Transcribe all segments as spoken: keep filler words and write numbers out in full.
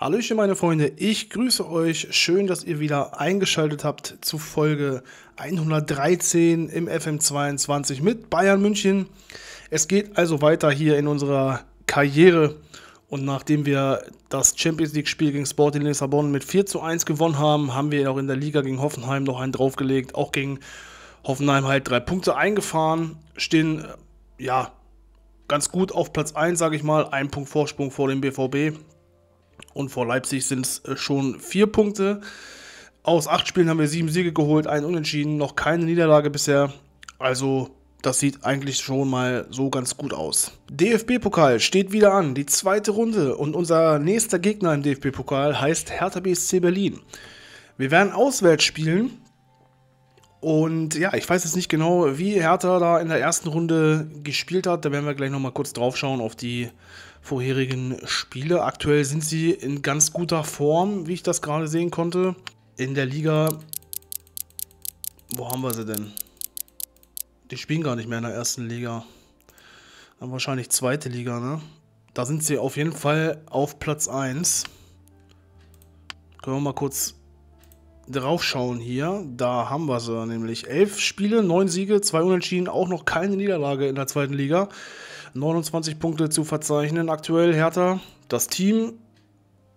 Hallöchen meine Freunde, ich grüße euch, schön, dass ihr wieder eingeschaltet habt zu Folge hundertdreizehn im F M zweiundzwanzig mit Bayern München. Es geht also weiter hier in unserer Karriere und nachdem wir das Champions League Spiel gegen Sporting Lissabon mit vier zu eins gewonnen haben, haben wir auch in der Liga gegen Hoffenheim noch einen draufgelegt, auch gegen Hoffenheim halt drei Punkte eingefahren, stehen ja ganz gut auf Platz eins, sage ich mal, ein Punkt Vorsprung vor dem B V B. Und vor Leipzig sind es schon vier Punkte. Aus acht Spielen haben wir sieben Siege geholt, einen Unentschieden, noch keine Niederlage bisher. Also das sieht eigentlich schon mal so ganz gut aus. D F B-Pokal steht wieder an, die zweite Runde. Und unser nächster Gegner im D F B-Pokal heißt Hertha B S C Berlin. Wir werden auswärts spielen. Und ja, ich weiß jetzt nicht genau, wie Hertha da in der ersten Runde gespielt hat. Da werden wir gleich nochmal kurz drauf schauen auf die vorherigen Spiele. Aktuell sind sie in ganz guter Form, wie ich das gerade sehen konnte. In der Liga, wo haben wir sie denn? Die spielen gar nicht mehr in der ersten Liga. Dann wahrscheinlich zweite Liga, ne? Da sind sie auf jeden Fall auf Platz eins. Können wir mal kurz drauf schauen hier. Da haben wir sie nämlich. Elf Spiele, neun Siege, zwei Unentschieden, auch noch keine Niederlage in der zweiten Liga. neunundzwanzig Punkte zu verzeichnen aktuell, Hertha. Das Team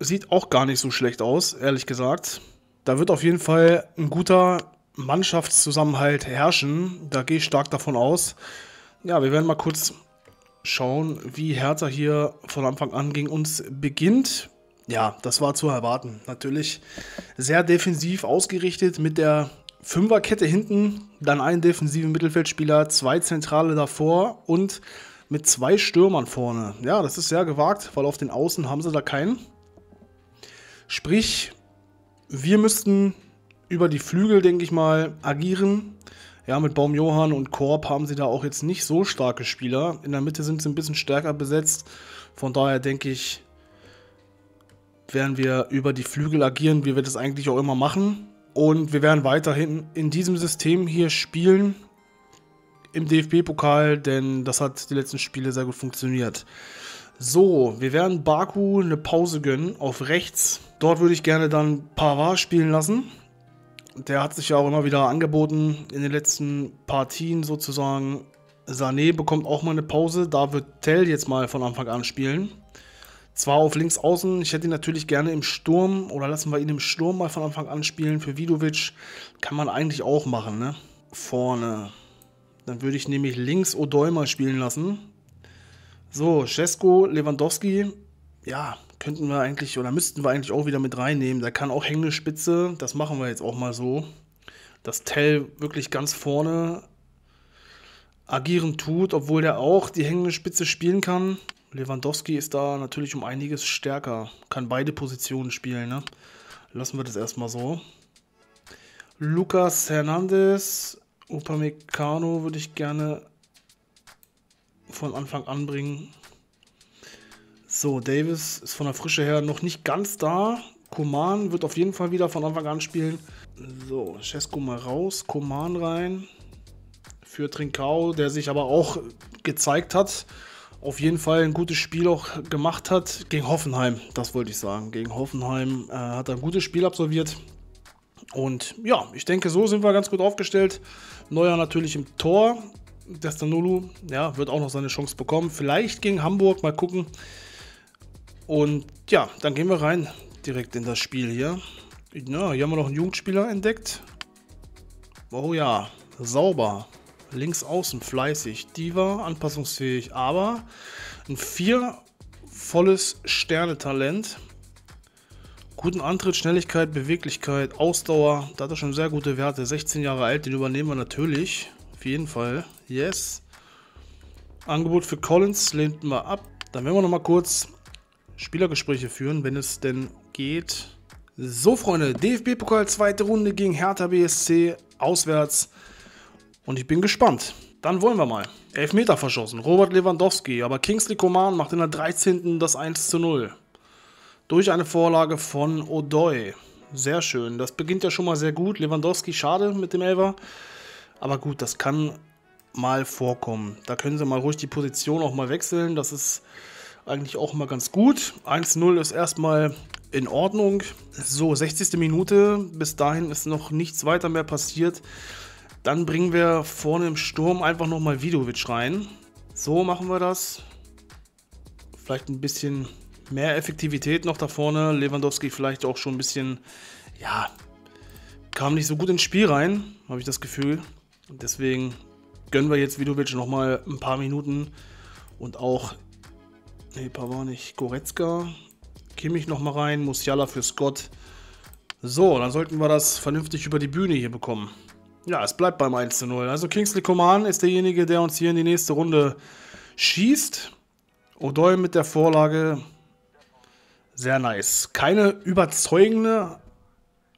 sieht auch gar nicht so schlecht aus, ehrlich gesagt. Da wird auf jeden Fall ein guter Mannschaftszusammenhalt herrschen. Da gehe ich stark davon aus. Ja, wir werden mal kurz schauen, wie Hertha hier von Anfang an gegen uns beginnt. Ja, das war zu erwarten. Natürlich sehr defensiv ausgerichtet mit der Fünferkette hinten. Dann einen defensiven Mittelfeldspieler, zwei Zentrale davor und mit zwei Stürmern vorne. Ja, das ist sehr gewagt, weil auf den Außen haben sie da keinen. Sprich, wir müssten über die Flügel, denke ich mal, agieren. Ja, mit Baumjohann und Korb haben sie da auch jetzt nicht so starke Spieler. In der Mitte sind sie ein bisschen stärker besetzt. Von daher denke ich, werden wir über die Flügel agieren, wie wir das eigentlich auch immer machen. Und wir werden weiterhin in diesem System hier spielen. Im D F B-Pokal, denn das hat die letzten Spiele sehr gut funktioniert. So, wir werden Baku eine Pause gönnen auf rechts. Dort würde ich gerne dann Pavard spielen lassen. Der hat sich ja auch immer wieder angeboten in den letzten Partien sozusagen. Sané bekommt auch mal eine Pause. Da wird Tell jetzt mal von Anfang an spielen. Zwar auf links außen, ich hätte ihn natürlich gerne im Sturm oder lassen wir ihn im Sturm mal von Anfang an spielen. Für Vidovic kann man eigentlich auch machen, ne? Vorne. Dann würde ich nämlich links Odoi mal spielen lassen. So, Šeško, Lewandowski, ja, könnten wir eigentlich oder müssten wir eigentlich auch wieder mit reinnehmen. Der kann auch hängende Spitze, das machen wir jetzt auch mal so. Dass Tell wirklich ganz vorne agieren tut, obwohl der auch die hängende Spitze spielen kann. Lewandowski ist da natürlich um einiges stärker, kann beide Positionen spielen, ne? Lassen wir das erstmal so. Lucas Hernandez, Upamecano würde ich gerne von Anfang an bringen. So, Davis ist von der Frische her noch nicht ganz da. Coman wird auf jeden Fall wieder von Anfang an spielen. So, Šeško mal raus, Coman rein. Für Trincão, der sich aber auch gezeigt hat. Auf jeden Fall ein gutes Spiel auch gemacht hat. Gegen Hoffenheim, das wollte ich sagen. Gegen Hoffenheim äh, hat er ein gutes Spiel absolviert. Und ja, ich denke, so sind wir ganz gut aufgestellt. Neuer natürlich im Tor. Destanoğlu, ja, wird auch noch seine Chance bekommen. Vielleicht gegen Hamburg, mal gucken. Und ja, dann gehen wir rein direkt in das Spiel hier. Ja, hier haben wir noch einen Jugendspieler entdeckt. Oh ja, sauber. Links außen, fleißig. Diva, anpassungsfähig, aber ein vier volles Sternetalent. Guten Antritt, Schnelligkeit, Beweglichkeit, Ausdauer. Da hat er schon sehr gute Werte. sechzehn Jahre alt, den übernehmen wir natürlich. Auf jeden Fall. Yes. Angebot für Collins lehnten wir ab. Dann werden wir nochmal kurz Spielergespräche führen, wenn es denn geht. So, Freunde. D F B-Pokal, zweite Runde gegen Hertha B S C. Auswärts. Und ich bin gespannt. Dann wollen wir mal. Elfmeter verschossen. Robert Lewandowski. Aber Kingsley Coman macht in der dreizehnten das eins zu null. Durch eine Vorlage von Odoi. Sehr schön. Das beginnt ja schon mal sehr gut. Lewandowski, schade mit dem Elfer. Aber gut, das kann mal vorkommen. Da können sie mal ruhig die Position auch mal wechseln. Das ist eigentlich auch mal ganz gut. eins zu null ist erstmal in Ordnung. So, sechzigste Minute. Bis dahin ist noch nichts weiter mehr passiert. Dann bringen wir vorne im Sturm einfach nochmal Vidovic rein. So machen wir das. Vielleicht ein bisschen mehr Effektivität noch da vorne. Lewandowski vielleicht auch schon ein bisschen, ja, kam nicht so gut ins Spiel rein, habe ich das Gefühl. Und deswegen gönnen wir jetzt Vidovic nochmal ein paar Minuten. Und auch, nee, Pavard nicht, Goretzka. Kimmich nochmal rein, Musiala für Scott. So, dann sollten wir das vernünftig über die Bühne hier bekommen. Ja, es bleibt beim eins zu null. Also Kingsley Coman ist derjenige, der uns hier in die nächste Runde schießt. Odoi mit der Vorlage. Sehr nice. Keine überzeugende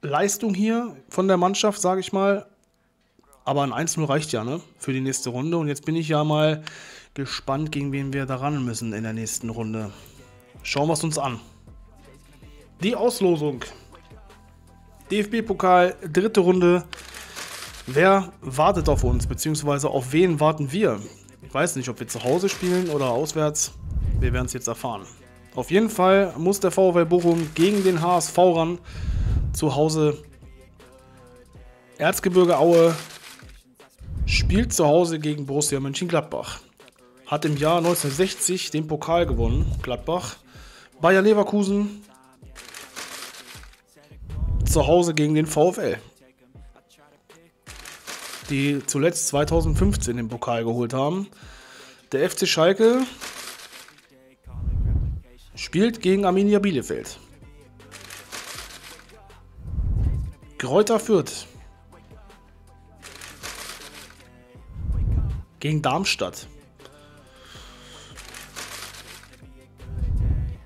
Leistung hier von der Mannschaft, sage ich mal. Aber ein eins zu null reicht ja, ne? Für die nächste Runde. Und jetzt bin ich ja mal gespannt, gegen wen wir da ran müssen in der nächsten Runde. Schauen wir es uns an. Die Auslosung. D F B-Pokal, dritte Runde. Wer wartet auf uns, beziehungsweise auf wen warten wir? Ich weiß nicht, ob wir zu Hause spielen oder auswärts. Wir werden es jetzt erfahren. Auf jeden Fall muss der VfL Bochum gegen den H S V ran. Zu Hause Erzgebirge Aue spielt zu Hause gegen Borussia Mönchengladbach. Hat im Jahr neunzehnhundertsechzig den Pokal gewonnen, Gladbach. Bayer Leverkusen zu Hause gegen den VfL, die zuletzt zweitausendfünfzehn den Pokal geholt haben. Der F C Schalke spielt gegen Arminia Bielefeld. Greuther Fürth gegen Darmstadt.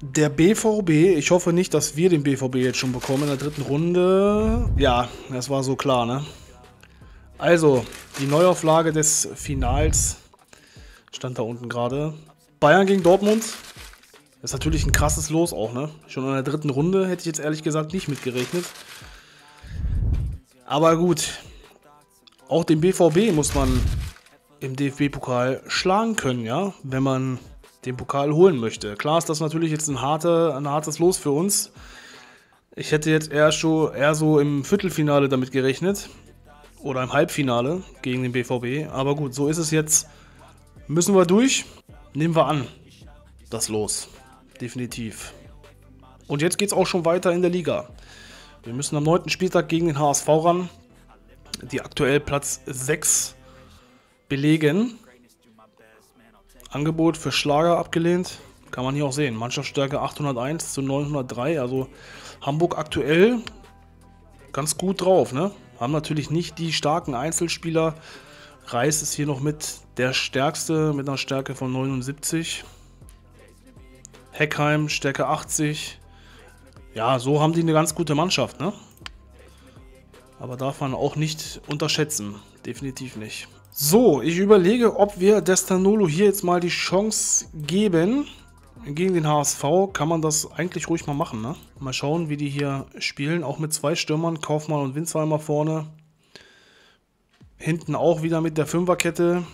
Der B V B, ich hoffe nicht, dass wir den B V B jetzt schon bekommen in der dritten Runde. Ja, das war so klar, ne? Also, die Neuauflage des Finals stand da unten gerade. Bayern gegen Dortmund. Das ist natürlich ein krasses Los auch, ne? Schon in der dritten Runde hätte ich jetzt ehrlich gesagt nicht mitgerechnet. Aber gut, auch den B V B muss man im D F B-Pokal schlagen können, ja? Wenn man den Pokal holen möchte. Klar ist das natürlich jetzt ein, harte, ein hartes Los für uns. Ich hätte jetzt eher, schon, eher so im Viertelfinale damit gerechnet. Oder im Halbfinale gegen den B V B. Aber gut, so ist es jetzt. Müssen wir durch? Nehmen wir an. Das Los. Definitiv. Und jetzt geht es auch schon weiter in der Liga. Wir müssen am neunten Spieltag gegen den H S V ran. Die aktuell Platz sechs belegen. Angebot für Schlager abgelehnt. Kann man hier auch sehen. Mannschaftsstärke achthunderteins zu neunhundertdrei. Also Hamburg aktuell ganz gut drauf, ne? Haben natürlich nicht die starken Einzelspieler. Reis ist hier noch mit der stärkste, mit einer Stärke von neunundsiebzig. Heckheim, Stärke achtzig. Ja, so haben die eine ganz gute Mannschaft, ne? Aber darf man auch nicht unterschätzen. Definitiv nicht. So, ich überlege, ob wir Destanoğlu hier jetzt mal die Chance geben. Gegen den H S V kann man das eigentlich ruhig mal machen, ne? Mal schauen, wie die hier spielen. Auch mit zwei Stürmern, Kaufmann und Winzheimer vorne. Hinten auch wieder mit der Fünferkette.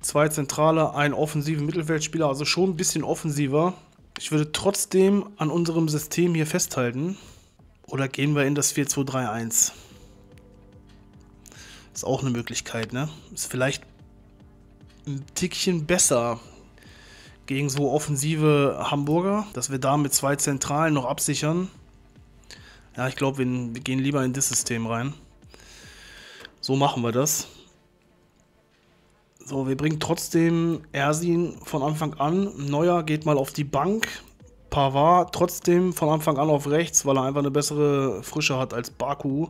Zwei zentrale, einen offensiven Mittelfeldspieler. Also schon ein bisschen offensiver. Ich würde trotzdem an unserem System hier festhalten. Oder gehen wir in das vier zwei drei eins? Ist auch eine Möglichkeit, ne? Ist vielleicht ein Tickchen besser gegen so offensive Hamburger, dass wir da mit zwei Zentralen noch absichern. Ja, ich glaube, wir, wir gehen lieber in das System rein. So machen wir das. So, wir bringen trotzdem Ersin von Anfang an. Neuer geht mal auf die Bank. Pavard trotzdem von Anfang an auf rechts, weil er einfach eine bessere Frische hat als Baku.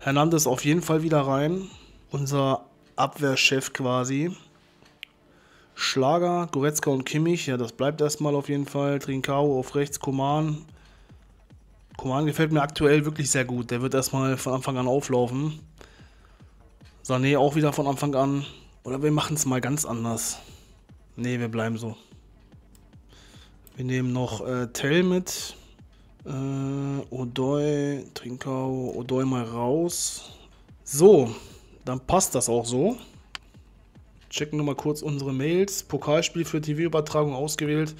Hernandez auf jeden Fall wieder rein. Unser Abwehrchef quasi. Schlager, Goretzka und Kimmich, ja, das bleibt erstmal auf jeden Fall. Trincão auf rechts, Coman. Coman gefällt mir aktuell wirklich sehr gut. Der wird erstmal von Anfang an auflaufen. Sané auch wieder von Anfang an. Oder wir machen es mal ganz anders. Ne, wir bleiben so. Wir nehmen noch äh, Tell mit. Äh, Odoi, Trincão, Odoi mal raus. So, dann passt das auch so. Checken nochmal kurz unsere Mails. Pokalspiel für T V-Übertragung ausgewählt.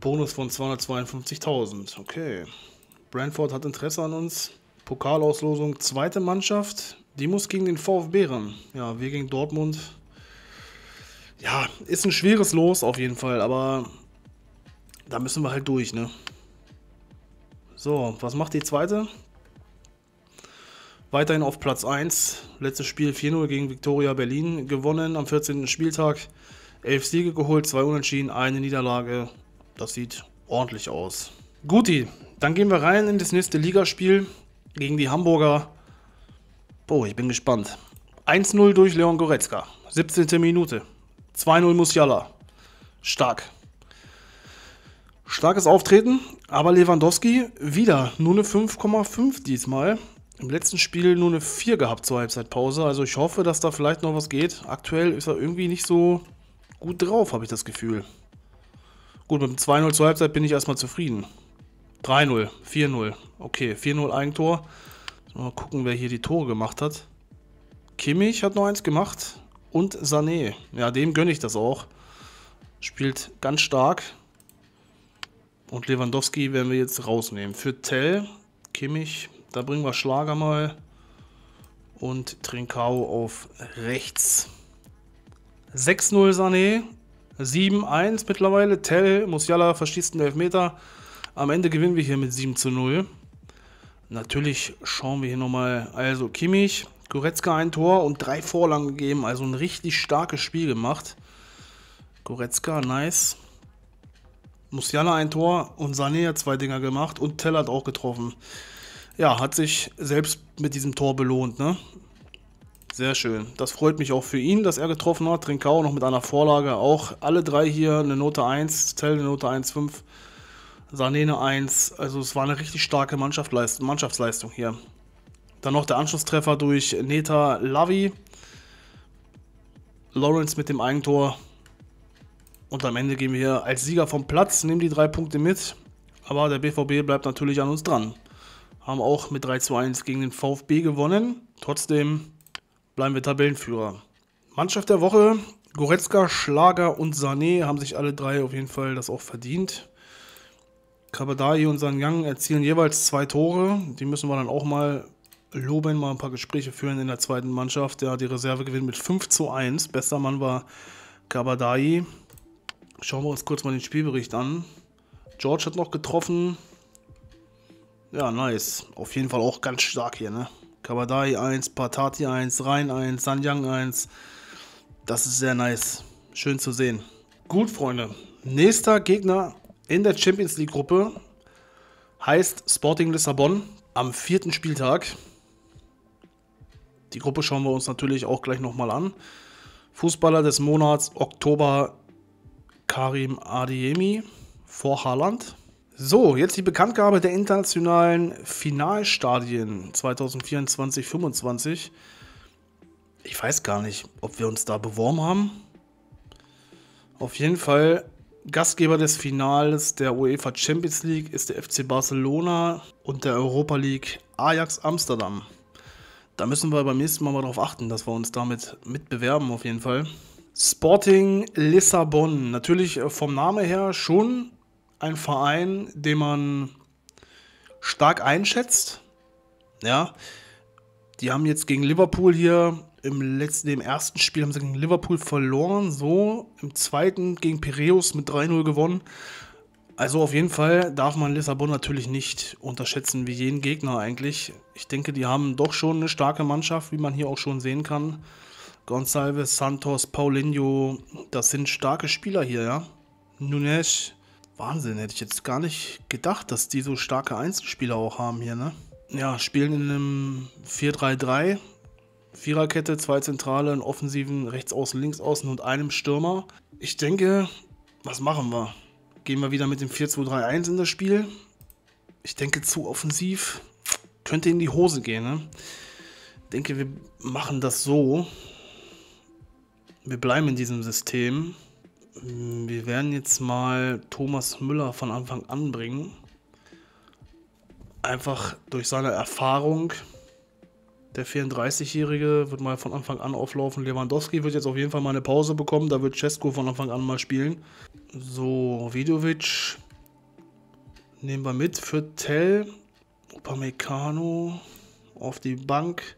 Bonus von zweihundertzweiundfünfzigtausend. Okay. Brentford hat Interesse an uns. Pokalauslosung, zweite Mannschaft. Die muss gegen den VfB ran. Ja, wir gegen Dortmund. Ja, ist ein schweres Los auf jeden Fall, aber da müssen wir halt durch, ne? So, was macht die zweite? Weiterhin auf Platz eins. Letztes Spiel vier null gegen Viktoria Berlin gewonnen am vierzehnten Spieltag. elf Siege geholt, zwei Unentschieden, eine Niederlage. Das sieht ordentlich aus. Guti, dann gehen wir rein in das nächste Ligaspiel gegen die Hamburger. Boah, ich bin gespannt. eins null durch Leon Goretzka. siebzehnte Minute. zwei null Musiala. Stark. Starkes Auftreten, aber Lewandowski wieder nur eine fünf Komma fünf diesmal. Im letzten Spiel nur eine vier gehabt zur Halbzeitpause. Also ich hoffe, dass da vielleicht noch was geht. Aktuell ist er irgendwie nicht so gut drauf, habe ich das Gefühl. Gut, mit dem zwei null zur Halbzeit bin ich erstmal zufrieden. drei null, vier null. Okay, vier null Eigentor. Mal gucken, wer hier die Tore gemacht hat. Kimmich hat noch eins gemacht. Und Sané. Ja, dem gönne ich das auch. Spielt ganz stark. Und Lewandowski werden wir jetzt rausnehmen. Für Tell, Kimmich, da bringen wir Schlager mal. Und Trincão auf rechts. sechs null Sané. sieben eins mittlerweile. Tell, Musiala verschießt einen Elfmeter. Am Ende gewinnen wir hier mit sieben zu null. Natürlich schauen wir hier nochmal. Also Kimmich, Goretzka ein Tor und drei Vorlagen gegeben. Also ein richtig starkes Spiel gemacht. Goretzka, nice. Musiala ein Tor und Sané hat zwei Dinger gemacht und Tell hat auch getroffen. Ja, hat sich selbst mit diesem Tor belohnt, ne? Sehr schön. Das freut mich auch für ihn, dass er getroffen hat. Trincão noch mit einer Vorlage. Auch alle drei hier eine Note eins, Tell eine Note eins Komma fünf. Sané eine eins, also es war eine richtig starke Mannschaftsleistung hier. Dann noch der Anschlusstreffer durch Neta Lavi. Lawrence mit dem Eigentor. Und am Ende gehen wir hier als Sieger vom Platz, nehmen die drei Punkte mit. Aber der B V B bleibt natürlich an uns dran. Haben auch mit drei zu eins gegen den VfB gewonnen. Trotzdem bleiben wir Tabellenführer. Mannschaft der Woche, Goretzka, Schlager und Sané haben sich alle drei auf jeden Fall das auch verdient. Kabadayı und Sanyang erzielen jeweils zwei Tore. Die müssen wir dann auch mal loben, mal ein paar Gespräche führen in der zweiten Mannschaft. Ja, die Reserve gewinnt mit fünf zu eins. Bester Mann war Kabadayı. Schauen wir uns kurz mal den Spielbericht an. George hat noch getroffen. Ja, nice. Auf jeden Fall auch ganz stark hier, ne? Kabadayı eins, Patati eins, Rhein eins, Sanyang eins. Das ist sehr nice. Schön zu sehen. Gut, Freunde. Nächster Gegner in der Champions League Gruppe heißt Sporting Lissabon am vierten Spieltag. Die Gruppe schauen wir uns natürlich auch gleich nochmal an. Fußballer des Monats Oktober Karim Adeyemi vor Haaland. So, jetzt die Bekanntgabe der internationalen Finalstadien zweitausendvierundzwanzig fünfundzwanzig. Ich weiß gar nicht, ob wir uns da beworben haben. Auf jeden Fall Gastgeber des Finals der UEFA Champions League ist der F C Barcelona und der Europa League Ajax Amsterdam. Da müssen wir beim nächsten Mal mal darauf achten, dass wir uns damit mitbewerben auf jeden Fall. Sporting Lissabon, natürlich vom Namen her schon ein Verein, den man stark einschätzt. Ja, die haben jetzt gegen Liverpool hier... Im letzten, im ersten Spiel haben sie gegen Liverpool verloren, so im zweiten gegen Piraeus mit drei null gewonnen. Also auf jeden Fall darf man Lissabon natürlich nicht unterschätzen, wie jeden Gegner eigentlich. Ich denke, die haben doch schon eine starke Mannschaft, wie man hier auch schon sehen kann. Gonçalves, Santos, Paulinho, das sind starke Spieler hier, ja. Nunes, Wahnsinn, hätte ich jetzt gar nicht gedacht, dass die so starke Einzelspieler auch haben hier, ne. Ja, spielen in einem vier drei drei. Viererkette, zwei Zentrale, einen Offensiven, rechts außen, links außen und einem Stürmer. Ich denke, was machen wir? Gehen wir wieder mit dem vier zwei drei eins in das Spiel? Ich denke, zu offensiv könnte in die Hose gehen. Ne? Ich denke, wir machen das so. Wir bleiben in diesem System. Wir werden jetzt mal Thomas Müller von Anfang an bringen. Einfach durch seine Erfahrung... Der vierunddreißigjährige wird mal von Anfang an auflaufen. Lewandowski wird jetzt auf jeden Fall mal eine Pause bekommen. Da wird Šeško von Anfang an mal spielen. So, Vidovic, Nehmen wir mit für Tell. Upamecano auf die Bank.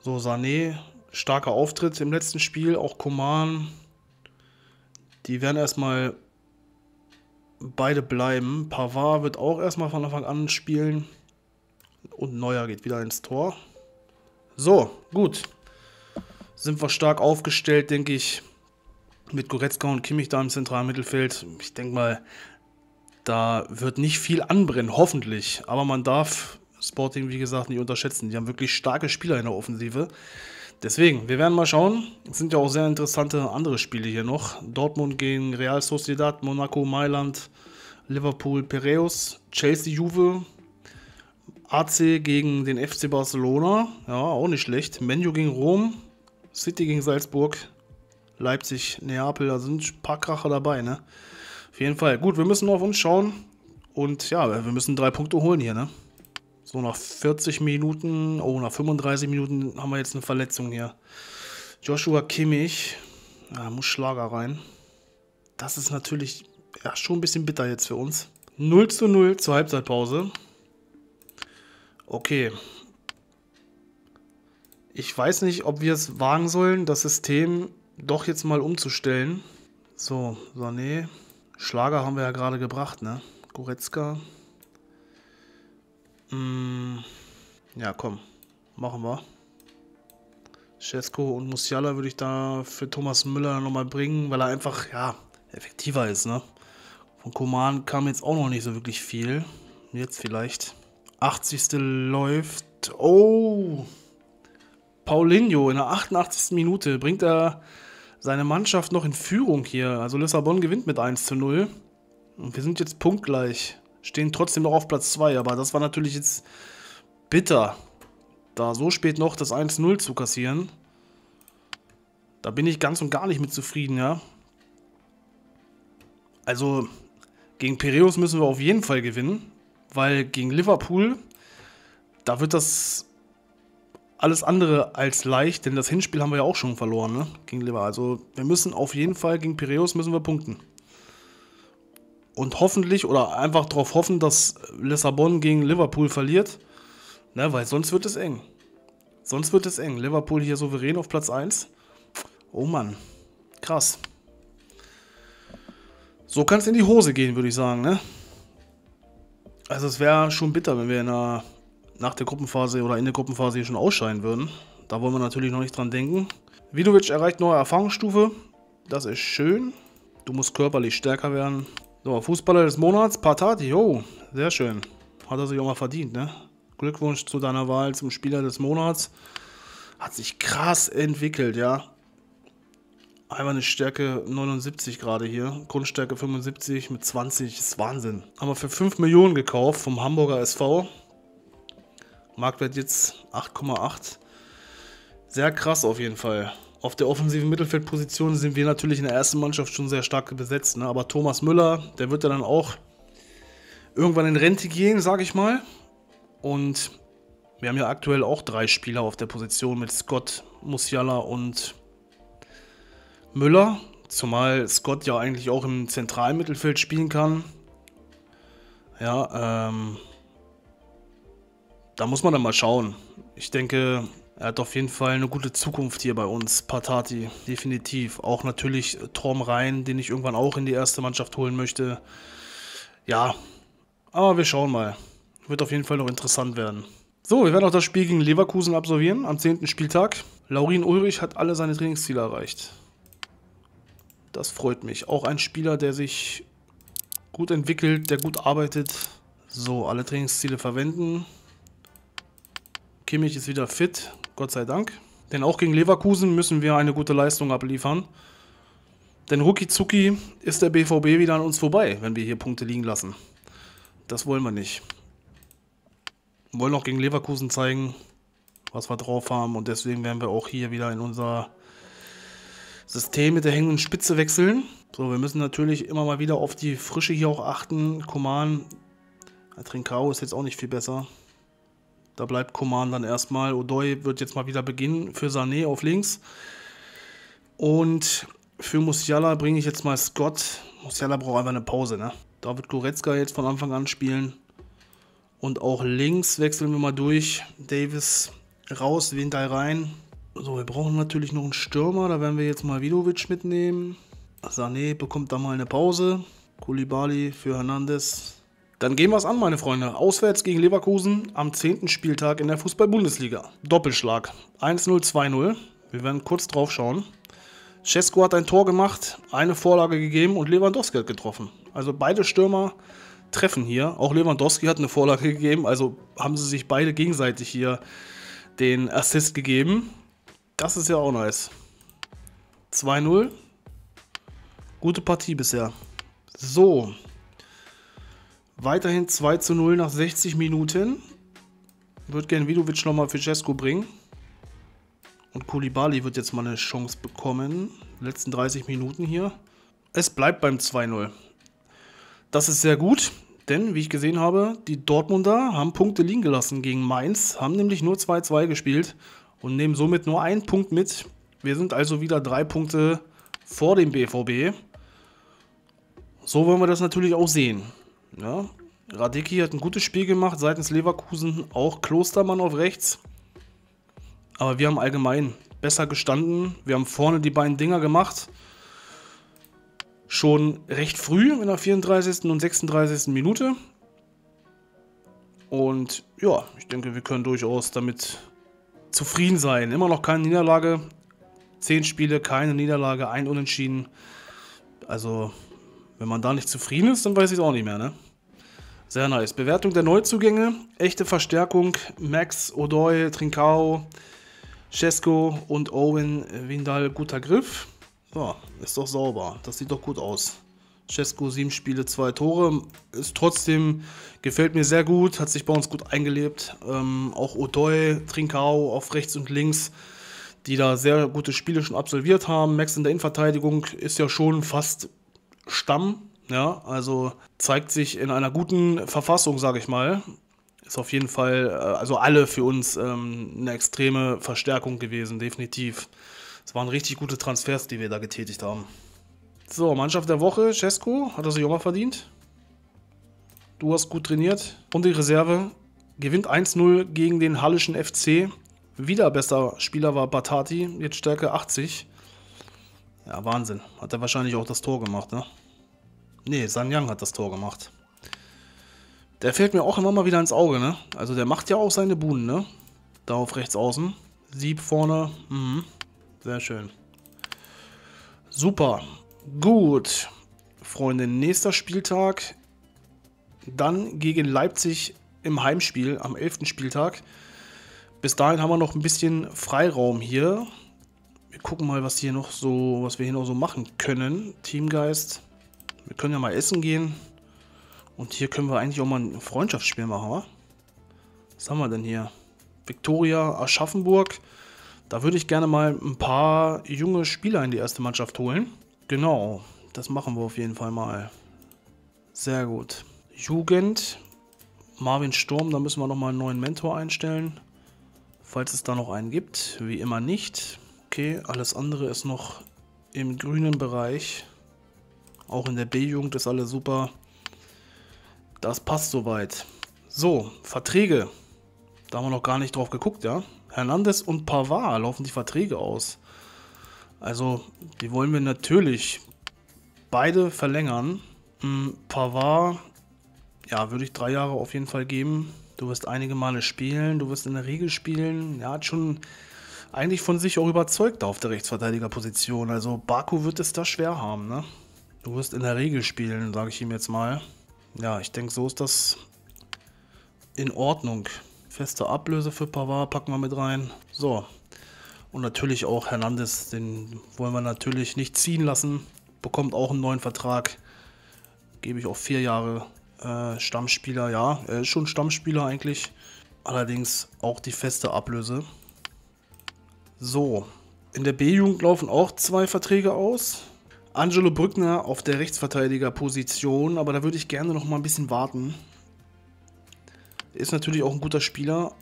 So, Sané. Starker Auftritt im letzten Spiel. Auch Coman. Die werden erstmal beide bleiben. Pavard wird auch erstmal von Anfang an spielen. Und Neuer geht wieder ins Tor. So, gut. Sind wir stark aufgestellt, denke ich. Mit Goretzka und Kimmich da im zentralen Mittelfeld. Ich denke mal, da wird nicht viel anbrennen, hoffentlich. Aber man darf Sporting, wie gesagt, nicht unterschätzen. Die haben wirklich starke Spieler in der Offensive. Deswegen, wir werden mal schauen. Es sind ja auch sehr interessante andere Spiele hier noch. Dortmund gegen Real Sociedad, Monaco, Mailand, Liverpool, Piraeus, Chelsea, Juve, A C gegen den F C Barcelona. Ja, auch nicht schlecht. Man U gegen Rom, City gegen Salzburg, Leipzig, Neapel, da sind ein paar Kracher dabei, ne? Auf jeden Fall. Gut, wir müssen auf uns schauen. Und ja, wir müssen drei Punkte holen hier, ne? So nach vierzig Minuten, oh, nach fünfunddreißig Minuten haben wir jetzt eine Verletzung hier. Joshua Kimmich, ja, muss Schlager rein. Das ist natürlich ja, schon ein bisschen bitter jetzt für uns. null zu null zur Halbzeitpause. Okay. Ich weiß nicht, ob wir es wagen sollen, das System doch jetzt mal umzustellen. So, Sané. Schlager haben wir ja gerade gebracht, ne? Goretzka. Mm, ja, komm. Machen wir. Šeško und Musiala würde ich da für Thomas Müller nochmal bringen, weil er einfach, ja, effektiver ist, ne? Von Coman kam jetzt auch noch nicht so wirklich viel. Jetzt vielleicht. achtzigste läuft. Oh! Paulinho in der achtundachtzigsten Minute bringt er seine Mannschaft noch in Führung hier. Also Lissabon gewinnt mit eins zu null. Und wir sind jetzt punktgleich. Stehen trotzdem noch auf Platz zwei. Aber das war natürlich jetzt bitter, da so spät noch das eins zu null zu kassieren. Da bin ich ganz und gar nicht mit zufrieden, ja. Also gegen Piraeus müssen wir auf jeden Fall gewinnen. Weil gegen Liverpool, da wird das alles andere als leicht, denn das Hinspiel haben wir ja auch schon verloren, ne? Gegen Liverpool. Also wir müssen auf jeden Fall gegen Piraeus müssen wir punkten. Und hoffentlich oder einfach darauf hoffen, dass Lissabon gegen Liverpool verliert, ne? Weil sonst wird es eng. Sonst wird es eng. Liverpool hier souverän auf Platz eins. Oh Mann, krass. So kann es in die Hose gehen, würde ich sagen, ne? Also es wäre schon bitter, wenn wir in der nach der Gruppenphase oder in der Gruppenphase hier schon ausscheiden würden. Da wollen wir natürlich noch nicht dran denken. Vidovic erreicht neue Erfahrungsstufe. Das ist schön. Du musst körperlich stärker werden. So, Fußballer des Monats, Patati. Oh, sehr schön. Hat er sich auch mal verdient, ne? Glückwunsch zu deiner Wahl zum Spieler des Monats. Hat sich krass entwickelt, ja. Einmal eine Stärke neunundsiebzig gerade hier. Grundstärke fünfundsiebzig mit zwanzig. Ist Wahnsinn. Haben wir für fünf Millionen gekauft vom Hamburger S V. Marktwert jetzt acht Komma acht. Sehr krass auf jeden Fall. Auf der offensiven Mittelfeldposition sind wir natürlich in der ersten Mannschaft schon sehr stark besetzt, ne? Aber Thomas Müller, der wird ja dann auch irgendwann in Rente gehen, sage ich mal. Und wir haben ja aktuell auch drei Spieler auf der Position mit Scott, Musiala und Müller. Zumal Scott ja eigentlich auch im zentralen Mittelfeld spielen kann. Ja, ähm... da muss man dann mal schauen. Ich denke, er hat auf jeden Fall eine gute Zukunft hier bei uns. Patati, definitiv. Auch natürlich Torm Rhein, den ich irgendwann auch in die erste Mannschaft holen möchte. Ja, aber wir schauen mal. Wird auf jeden Fall noch interessant werden. So, wir werden auch das Spiel gegen Leverkusen absolvieren am zehnten Spieltag. Laurin Ulrich hat alle seine Trainingsziele erreicht. Das freut mich. Auch ein Spieler, der sich gut entwickelt, der gut arbeitet. So, alle Trainingsziele verwenden. Kimmich ist wieder fit, Gott sei Dank. Denn auch gegen Leverkusen müssen wir eine gute Leistung abliefern. Denn rucki zucki ist der B V B wieder an uns vorbei, wenn wir hier Punkte liegen lassen. Das wollen wir nicht. Wir wollen auch gegen Leverkusen zeigen, was wir drauf haben. Und deswegen werden wir auch hier wieder in unser System mit der hängenden Spitze wechseln. So, wir müssen natürlich immer mal wieder auf die Frische hier auch achten. Coman, Trincão ist jetzt auch nicht viel besser. Da bleibt Coman dann erstmal. Odoi wird jetzt mal wieder beginnen für Sané auf links. Und für Musiala bringe ich jetzt mal Scott. Musiala braucht einfach eine Pause, ne? Da wird Goretzka jetzt von Anfang an spielen. Und auch links wechseln wir mal durch. Davis raus, Winter rein. So, wir brauchen natürlich noch einen Stürmer. Da werden wir jetzt mal Vidovic mitnehmen. Sané bekommt da mal eine Pause. Koulibaly für Hernandez. Dann gehen wir es an, meine Freunde. Auswärts gegen Leverkusen am zehnten Spieltag in der Fußball-Bundesliga. Doppelschlag. eins null, zwei null. Wir werden kurz drauf schauen. Šeško hat ein Tor gemacht, eine Vorlage gegeben und Lewandowski hat getroffen. Also beide Stürmer treffen hier. Auch Lewandowski hat eine Vorlage gegeben. Also haben sie sich beide gegenseitig hier den Assist gegeben. Das ist ja auch nice. zwei null. Gute Partie bisher. So. Weiterhin zwei zu null nach sechzig Minuten. Würde gerne Vidovic nochmal für Šeško bringen. Und Koulibaly wird jetzt mal eine Chance bekommen. Letzten dreißig Minuten hier. Es bleibt beim zwei null. Das ist sehr gut, denn wie ich gesehen habe, die Dortmunder haben Punkte liegen gelassen gegen Mainz. Haben nämlich nur zwei zu zwei gespielt und nehmen somit nur einen Punkt mit. Wir sind also wieder drei Punkte vor dem B V B. So wollen wir das natürlich auch sehen. Ja, Radecki hat ein gutes Spiel gemacht seitens Leverkusen, auch Klostermann auf rechts. Aber wir haben allgemein besser gestanden. Wir haben vorne die beiden Dinger gemacht. Schon recht früh in der vierunddreißigsten und sechsunddreißigsten Minute. Und ja, ich denke, wir können durchaus damit zufrieden sein. Immer noch keine Niederlage. Zehn Spiele, keine Niederlage, ein Unentschieden. Also, wenn man da nicht zufrieden ist, dann weiß ich es auch nicht mehr, ne? Sehr nice. Bewertung der Neuzugänge. Echte Verstärkung. Max, Odoi, Trincão, Šeško und Owen Windal. Guter Griff. Ja, ist doch sauber. Das sieht doch gut aus. Šeško, sieben Spiele, zwei Tore. Ist trotzdem, gefällt mir sehr gut. Hat sich bei uns gut eingelebt. Ähm, auch Odoi, Trincão auf rechts und links, die da sehr gute Spiele schon absolviert haben. Max in der Innenverteidigung ist ja schon fast Stamm. Ja, also zeigt sich in einer guten Verfassung, sage ich mal. Ist auf jeden Fall, also alle für uns ähm, eine extreme Verstärkung gewesen, definitiv. Es waren richtig gute Transfers, die wir da getätigt haben. So, Mannschaft der Woche, Šeško, hat er sich auch mal verdient. Du hast gut trainiert. Und die Reserve gewinnt eins null gegen den Hallischen F C. Wieder bester Spieler war Patati, jetzt Stärke achtzig. Ja, Wahnsinn. Hat er wahrscheinlich auch das Tor gemacht, ne? Ne, Sanyang hat das Tor gemacht. Der fällt mir auch immer mal wieder ins Auge, ne? Also der macht ja auch seine Buden, ne? Da auf rechts außen. Sieb vorne. Mhm. Sehr schön. Super. Gut. Freunde, nächster Spieltag. Dann gegen Leipzig im Heimspiel am elften Spieltag. Bis dahin haben wir noch ein bisschen Freiraum hier. Wir gucken mal, was hier noch so, was wir hier noch so machen können. Teamgeist. Wir können ja mal essen gehen. Und hier können wir eigentlich auch mal ein Freundschaftsspiel machen, wa? Was haben wir denn hier? Viktoria Aschaffenburg. Da würde ich gerne mal ein paar junge Spieler in die erste Mannschaft holen. Genau, das machen wir auf jeden Fall mal. Sehr gut. Jugend. Marvin Sturm, da müssen wir nochmal einen neuen Mentor einstellen. Falls es da noch einen gibt. Wie immer nicht. Okay, alles andere ist noch im grünen Bereich. Auch in der B-Jugend ist alles super. Das passt soweit. So, Verträge. Da haben wir noch gar nicht drauf geguckt, ja. Hernandez und Pavard laufen die Verträge aus. Also, die wollen wir natürlich beide verlängern. Hm, Pavard, ja, würde ich drei Jahre auf jeden Fall geben. Du wirst einige Male spielen, du wirst in der Regel spielen. Ja, hat schon eigentlich von sich auch überzeugt auf der Rechtsverteidigerposition. Also, Baku wird es da schwer haben, ne? Du wirst in der Regel spielen, sage ich ihm jetzt mal. Ja, ich denke, so ist das in Ordnung. Feste Ablöse für Pavard packen wir mit rein. So, und natürlich auch Hernandez, den wollen wir natürlich nicht ziehen lassen. Bekommt auch einen neuen Vertrag. Gebe ich auch vier Jahre. Äh, Stammspieler, ja, er ist schon Stammspieler eigentlich. Allerdings auch die feste Ablöse. So, in der B-Jugend laufen auch zwei Verträge aus. Angelo Brückner auf der Rechtsverteidigerposition, aber da würde ich gerne noch mal ein bisschen warten. Ist natürlich auch ein guter Spieler.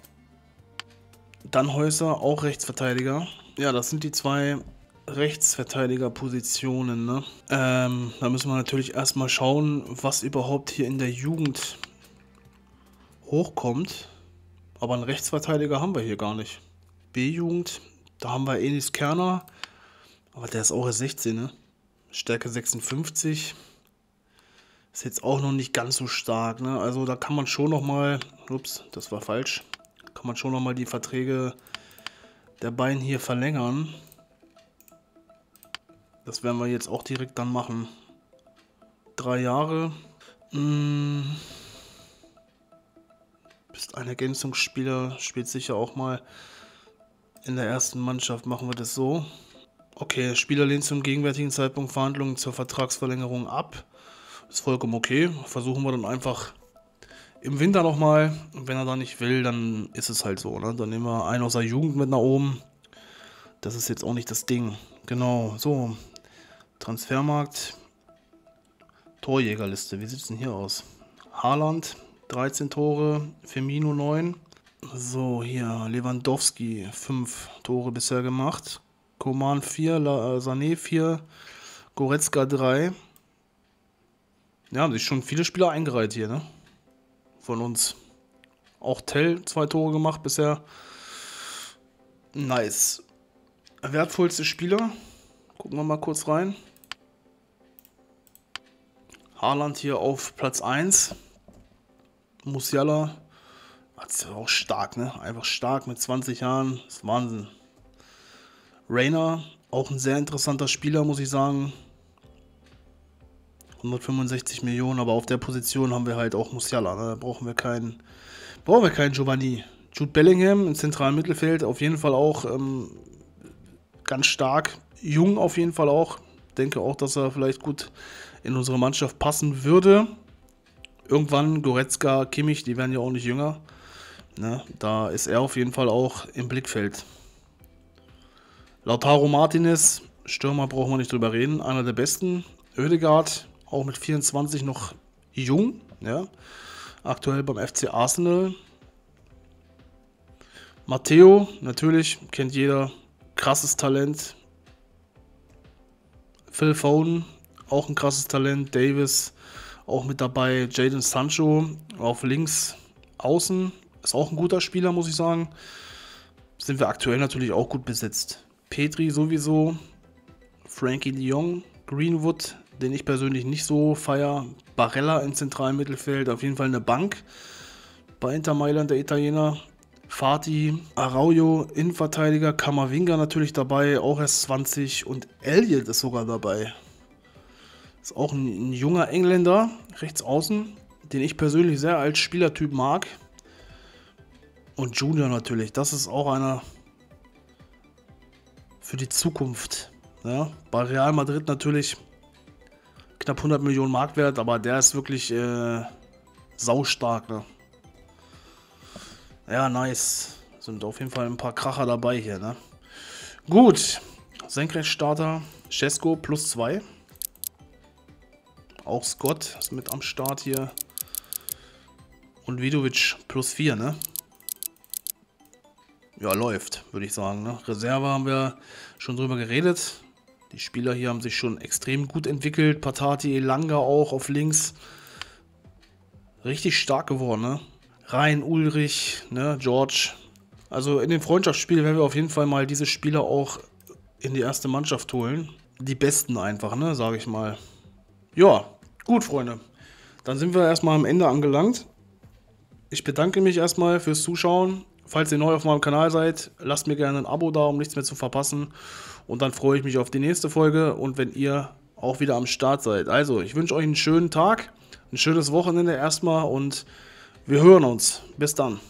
Dann Häuser, auch Rechtsverteidiger. Ja, das sind die zwei Rechtsverteidigerpositionen, ne? Ähm, da müssen wir natürlich erstmal schauen, was überhaupt hier in der Jugend hochkommt. Aber einen Rechtsverteidiger haben wir hier gar nicht. B-Jugend, da haben wir Enis Kerner. Aber der ist auch erst sechzehn, ne? Stärke sechsundfünfzig. Ist jetzt auch noch nicht ganz so stark, ne? Also da kann man schon nochmal... Ups, das war falsch. Kann man schon nochmal die Verträge der beiden hier verlängern. Das werden wir jetzt auch direkt dann machen. Drei Jahre. Hm. Bist ein Ergänzungsspieler, spielt sicher auch mal in der ersten Mannschaft. Machen wir das so. Okay, Spieler lehnt zum gegenwärtigen Zeitpunkt Verhandlungen zur Vertragsverlängerung ab. Ist vollkommen okay. Versuchen wir dann einfach im Winter nochmal. Und wenn er da nicht will, dann ist es halt so, ne? Dann nehmen wir einen aus der Jugend mit nach oben. Das ist jetzt auch nicht das Ding. Genau, so. Transfermarkt, Torjägerliste, wie sieht es denn hier aus? Haaland, dreizehn Tore, Firmino neun. So, hier, Lewandowski, fünf Tore bisher gemacht. Coman vier, Sané vier, Goretzka drei. Ja, haben sich schon viele Spieler eingereiht hier, ne? Von uns. Auch Tell, zwei Tore gemacht bisher. Nice. Wertvollste Spieler. Gucken wir mal kurz rein. Haaland hier auf Platz eins. Musiala. Das ist auch stark, ne? Einfach stark mit zwanzig Jahren. Das ist Wahnsinn. Rainer, auch ein sehr interessanter Spieler, muss ich sagen. hundertfünfundsechzig Millionen, aber auf der Position haben wir halt auch Musiala. Ne? Da brauchen wir keinen, brauchen wir keinen Giovanni. Jude Bellingham im zentralen Mittelfeld, auf jeden Fall auch ähm, ganz stark. Jung auf jeden Fall auch. Denke auch, dass er vielleicht gut in unsere Mannschaft passen würde. Irgendwann Goretzka, Kimmich, die werden ja auch nicht jünger. Ne? Da ist er auf jeden Fall auch im Blickfeld. Lautaro Martinez, Stürmer brauchen wir nicht drüber reden, einer der besten. Oedegaard, auch mit vierundzwanzig noch jung, ja. Aktuell beim F C Arsenal. Matteo, natürlich, kennt jeder, krasses Talent. Phil Foden, auch ein krasses Talent. Davis, auch mit dabei. Jadon Sancho, auf links außen, ist auch ein guter Spieler, muss ich sagen. Sind wir aktuell natürlich auch gut besetzt. Petri sowieso, Frankie de Jong, Greenwood, den ich persönlich nicht so feier, Barella im zentralen Mittelfeld, auf jeden Fall eine Bank bei Inter Mailand, der Italiener, Fati, Araujo, Innenverteidiger, Camavinga natürlich dabei, auch erst zwanzig und Elliott ist sogar dabei. Ist auch ein, ein junger Engländer, rechts außen, den ich persönlich sehr als Spielertyp mag. Und Junior natürlich, das ist auch einer für die Zukunft. Ja, bei Real Madrid natürlich knapp hundert Millionen Marktwert, aber der ist wirklich äh, saustark. Ne? Ja, nice. Sind auf jeden Fall ein paar Kracher dabei hier. Ne? Gut, Senkrechtstarter, Šeško plus zwei. Auch Scott ist mit am Start hier. Und Vidovic plus vier, ne? Ja, läuft, würde ich sagen. Ne? Reserve haben wir schon drüber geredet. Die Spieler hier haben sich schon extrem gut entwickelt. Patati, Elanga auch auf links. Richtig stark geworden. Ne? Rein, Ulrich, ne? George. Also in den Freundschaftsspielen werden wir auf jeden Fall mal diese Spieler auch in die erste Mannschaft holen. Die besten einfach, ne? Sage ich mal. Ja, gut, Freunde. Dann sind wir erstmal am Ende angelangt. Ich bedanke mich erstmal fürs Zuschauen. Falls ihr neu auf meinem Kanal seid, lasst mir gerne ein Abo da, um nichts mehr zu verpassen. Und dann freue ich mich auf die nächste Folge und wenn ihr auch wieder am Start seid. Also, ich wünsche euch einen schönen Tag, ein schönes Wochenende erstmal und wir hören uns. Bis dann.